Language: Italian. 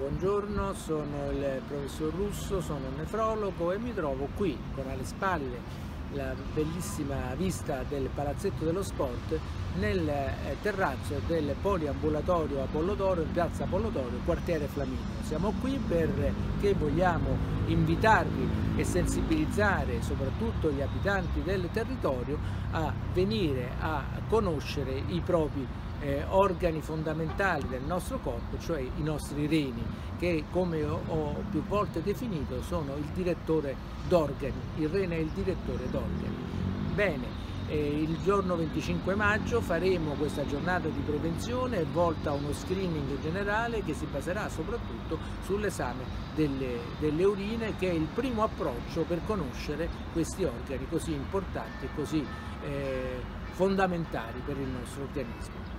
Buongiorno, sono il professor Russo, sono un nefrologo e mi trovo qui con alle spalle la bellissima vista del palazzetto dello sport nel terrazzo del poliambulatorio Apollodoro in piazza Apollodoro, quartiere Flaminio. Siamo qui perché vogliamo invitarvi e sensibilizzare soprattutto gli abitanti del territorio a venire a conoscere i propri organi fondamentali del nostro corpo, cioè i nostri reni, che come ho più volte definito sono il direttore d'organi, il rene è il direttore d'organi. Bene, il giorno 25 maggio faremo questa giornata di prevenzione volta a uno screening generale che si baserà soprattutto sull'esame delle urine, che è il primo approccio per conoscere questi organi così importanti e così fondamentali per il nostro organismo.